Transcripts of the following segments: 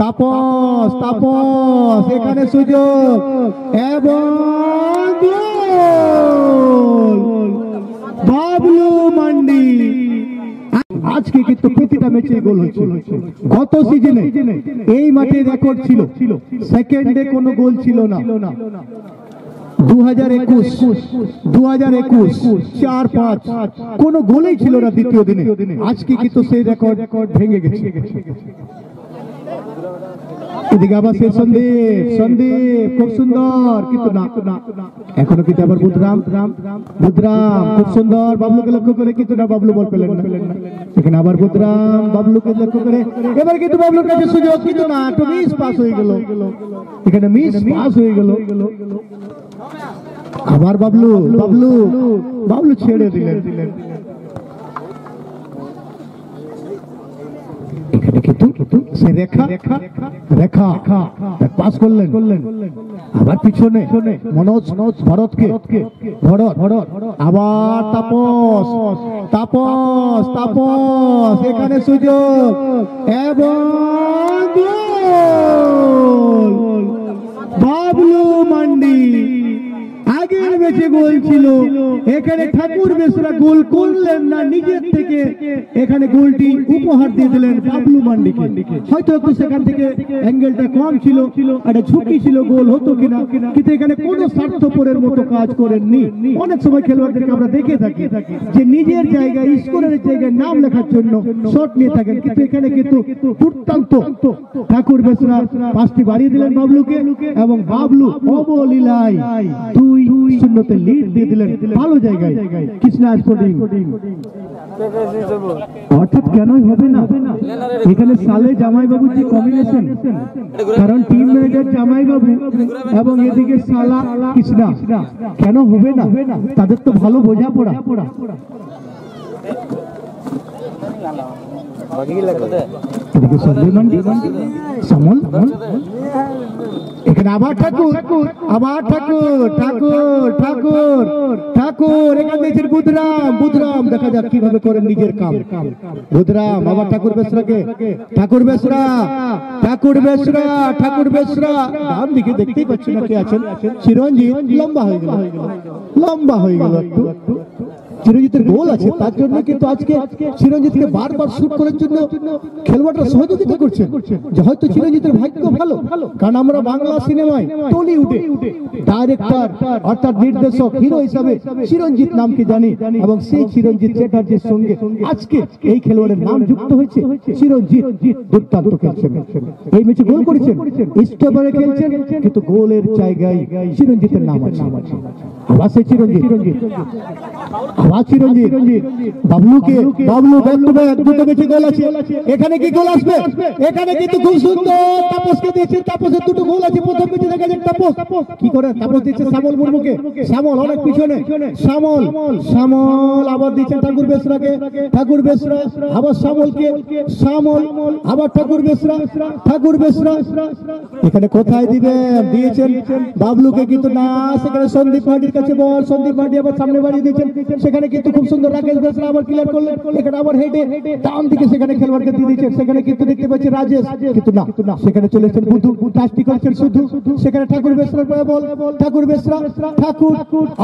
তাপস তাপস এখানে সুযোগ এবং গোল বাবলু মান্ডি আজকে কিন্তু প্রতিটা ম্যাচে গোল হয়েছে গত সিজনে এই মাঠে রেকর্ড ছিল সেকেন্ডে কোনো গোল ছিল না 2021 4-5 কোনো গোলই ছিল না দ্বিতীয় দিনে আজকে কিন্তু সেই রেকর্ড ভেঙে গেছে এদিকে আবার সেই সন্দীপ খুব সুন্দর কিন্তু না এখনো কিন্তু আবার বুধরাম খুব সুন্দর বাবলুকে লক্ষ্য করে কিন্তু না বাবলু বল পেলেন না এখানে আবার বুধরাম বাবলুকে লক্ষ্য করে এবার কিন্তু বাবলুর কাছে সুযোগ কিন্তু না একটু মিস পাস হয়ে গেল এখানে মিস পাস হয়ে গেল আবার বাবলু বাবলু বাবলু ছেড়ে দিলেন এখানে কিন্তু সে রেখা রেখা পাস করলেন আবার পিছনে মনোজ ভরতকে ভরত আবার তাপস তাপস তাপস এখানে সুযোগ এবং গোল বাবলু মান্ডি আগের ম্যাচে গোল ছিল এখানে ঠাকুর বেসরা গোল করলেন না নিজের থেকে এখানে গোলটি উপহার দিয়ে দিলেন বাবলু মান্ডিকে হয়তো একটু সেখান থেকে অ্যাঙ্গেলটা কম ছিল একটা ঝুঁকি ছিল গোল হতো কিনা কিন্তু এখানে কোনো স্বার্থপরের মতো কাজ করেননি অনেক সময় খেলোয়াড়দেরকে আমরা দেখে থাকি যে নিজের জায়গায় স্কোরের জায়গায় নাম লেখার জন্য শট নিয়ে থাকেন কিন্তু এখানে কিন্তু দুর্দান্ত ঠাকুর বেসরা পাঁচটি বাড়িয়ে দিলেন বাবলুকে এবং বাবলু অবলীলায় 2-0 লিড দিয়ে দিলেন ভালো জায়গায় কৃষ্ণা স্পোর্টিং অর্থাৎ কেনই হবে না এখানে সালে জামাইবাবুর যে কম্বিনেশন কারণ টিম ম্যানেজার জামাইবাবু এবং এদিকে সালা কৃষ্ণা কেন হবে না তাদের তো ভালো বোঝাপড়া এদিকে সঞ্জয় মান্ডি সমল এখানে আবার ঠাকুর এখানে দিয়েছেন বুধরাম দেখা যাক কিভাবে করেন নিজের কাম বুধরাম আবার ঠাকুর বেসরা ডান দিকে দেখতেই পাচ্ছি না কে আছেন চিরঞ্জিত লম্বা হয়ে গেল একটু চিরঞ্জিতের গোল আছে তার জন্য কিন্তু আজকে চিরঞ্জিতকে বারবার শুট করার জন্য খেলোয়াড়রা সহযোগিতা করছেন যে হয়তো চিরঞ্জিতের ভাগ্য ভালো কারণ আমরা বাংলা সিনেমায় টলিউডে ডাইরেক্টর অর্থাৎ নির্দেশক হিরো হিসাবে চিরঞ্জিত নামকে জানি এবং সেই চিরঞ্জিত চ্যাটার্জির সঙ্গে আজকে এই খেলোয়াড়ের নাম যুক্ত হয়েছে চিরঞ্জিত দুর্দান্ত খেলছেন এই ম্যাচে গোল করেছেন স্ট্রাইকারে খেলছেন কিন্তু গোলের জায়গায় চিরঞ্জিতের নাম আছে আবার সেই চিরঞ্জিত এখানে কোথায় দিবেন দিয়েছেন বাবলুকে কিন্তু না সেখানে সন্দীপ মান্ডির কাছে বল সন্দীপ মান্ডি আবার সামনে বাড়িয়ে দিয়েছেন সেখানে কিন্তু খুব সুন্দর রাকেশ বেসরা আবার ক্লিয়ার করলেন এখানে আবার হেডে ডান দিকে সেখানে খেলোয়াড়কে দিয়ে দিয়েছেন সেখানে কিন্তু দেখতে পাচ্ছি রাজেশ কিন্তু না সেখানে চলে এসেছেন বুধু টাস্টি করছেন শুধু সেখানে ঠাকুর বেসরার পায়ে বল ঠাকুর বেসরা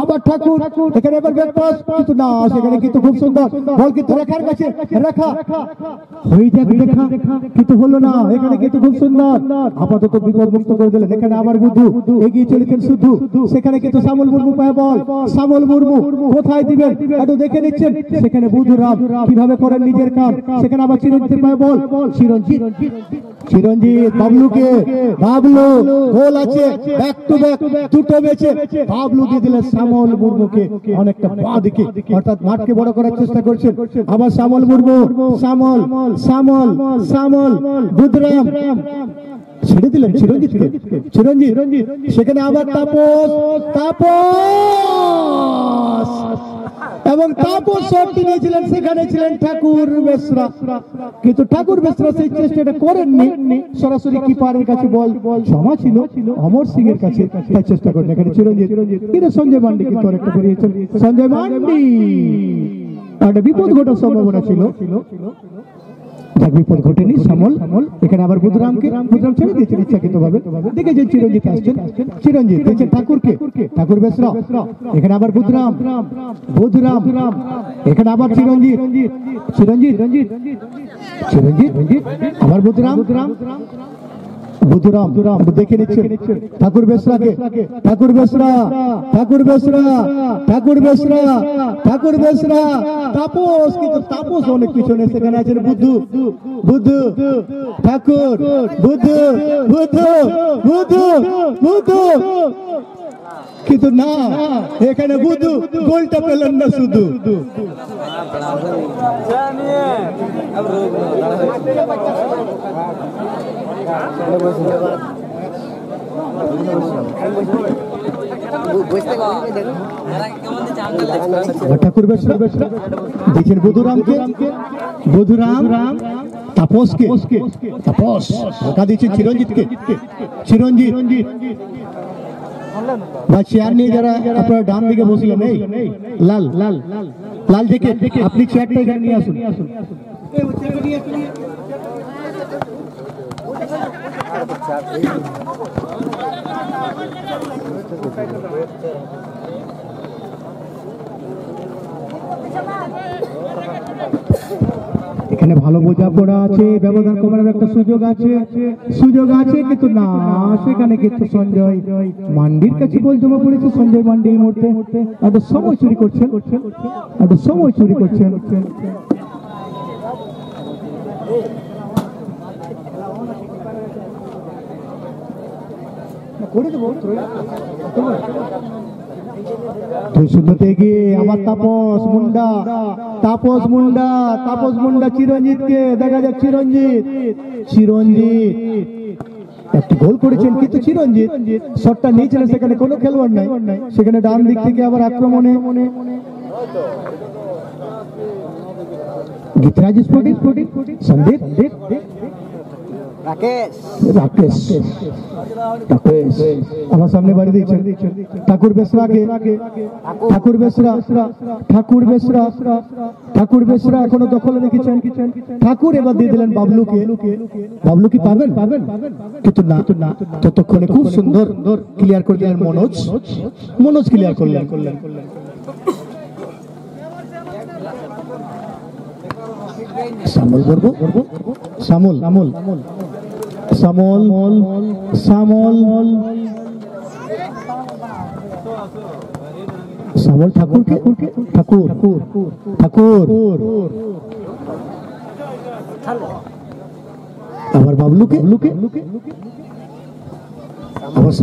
আবার ঠাকুর এখানে আবার ব্যাক পাস কিন্তু না সেখানে কিন্তু খুব সুন্দর বল কিন্তু রাখার কাছে রাখা হয়ে যাবে দেখা কিন্তু হলো না এখানে কিন্তু খুব সুন্দর আপাতত বিপদমুক্ত করে দিলেন এখানে আবার বুধু এগিয়ে চলেছেন শুধু সেখানে কিন্তু শ্যামল মুর্মু পায়ে বল শ্যামল মুর্মু কোথায় দিবেন একটু দেখে নিচ্ছেন সেখানে বুধুরাম কিভাবে করেন নিজের কাজ সেখানে আবার চিরঞ্জিতের পায়ে বল চিরঞ্জিত বাবলু গোল আছে ব্যাক টু ব্যাক দুটো ম্যাচে বাবলু দিয়ে দিলেন শ্যামল মুর্মুকে অনেকটা পা দিকে অর্থাৎ মাঠকে বড় করার চেষ্টা করছেন আবার শ্যামল মুর্মু শ্যামল বুধুরাম ছেড়ে দিলেন চিরঞ্জিত সেখানে আবার তাপস এবং তাপস শটটি নিয়েছিলেন সেখানে ছিলেন ঠাকুর বেসরা কিন্তু ঠাকুর বেসরা সেই চেষ্টাটা করেননি সরাসরি কিপারের কাছে বল জমা ছিল অমর সিং এর কাছে তার চেষ্টা করেন এখানে চিরঞ্জিত কিন্তু সঞ্জয় মান্ডি কিন্তু আরেকটা বেরিয়েছেন সঞ্জয় মান্ডি একটা বিপদ ঘটার সম্ভাবনা ছিল ঝাঁক বিপদ ঘটেনি শ্যামল এখানে আবার বুধরামকে বুধরাম ছেড়ে দিয়েছেন ইচ্ছাকৃতভাবে। দেখে যে চিরঞ্জিত আসছেন, চিরঞ্জিত দেখছেন ঠাকুরকে, ঠাকুর বেশরা এখানে আবার বুধরাম, বুধরাম এখানে আবার চিরঞ্জিত, চিরঞ্জিত চিরঞ্জিত আবার বুধরাম, বুধরাম দেখে নিচ্ছেন ঠাকুর বেশরাকে, ঠাকুর বেশরা ঠাকুর বেশরা ঠাকুর বেশরা ঠাকুর বেশরা তাপস, কিন্তু তাপস অনেক পিছনে সেখানে আছেন বুদ্ধু, বুদ্ধু ঠাকুর বুদ্ধু বুদ্ধু বুদ্ধু বুদ্ধু, কিন্তু না এখানে বুদ্ধু গোলটা পেলেন না শুধু। ঠাকুর বেশরা দেখছেন বুধুরামকে, বুধুরাম তাপসকে, তাপস ঢাকা দিচ্ছেন চিরঞ্জিতকে, চিরঞ্জিত বা চেয়ার নিয়ে যারা আপনারা ডান দিকে বসলেন এই লাল লাল লাল দেখে আপনি চেয়ারটা এখানে নিয়ে আসুন। এখানে ভালো বোঝাপড়া আছে, ব্যবধান কমানোর একটা সুযোগ আছে, সুযোগ আছে, কিন্তু না সেখানে কিন্তু সঞ্জয় মান্ডির কাছে বল জমা পড়েছে। সঞ্জয় মান্ডি এই মুহূর্তে একটা সময় চুরি করছেন, একটা সময় চুরি করছেন। চিরঞ্জিতকে দেখা যাক, চিরঞ্জিত চিরঞ্জিত একটু গোল করেছেন, কিন্তু চিরঞ্জিত শটটা নিয়েছিলেন, সেখানে কোনো খেলোয়াড় নাই, সেখানে ডান দিক থেকে আবার আক্রমণে গীতরাজ স্পোর্টিং সন্দীপ রাকেশ, রাকেশ রাকেশ আমার সামনে বাড়ি দিয়েছেন ঠাকুর বেশরাকে, ঠাকুর বেশরা ঠাকুর বেশরা ঠাকুর বেশরা এখনো দখলে রেখেছেন ঠাকুর, এবার দিয়ে দিলেন বাবলুকে, বাবলু কি পাবেন, কিন্তু না ততক্ষণে খুব সুন্দর ক্লিয়ার করে দিলেন মনোজ, মনোজ ক্লিয়ার করলেন। শ্যামল বলবো শ্যামল আমল শ্যামল শ্যামল শ্যামল ঠাকুর ঠাকুর ঠাকুর আবার বাবলুকে, আবার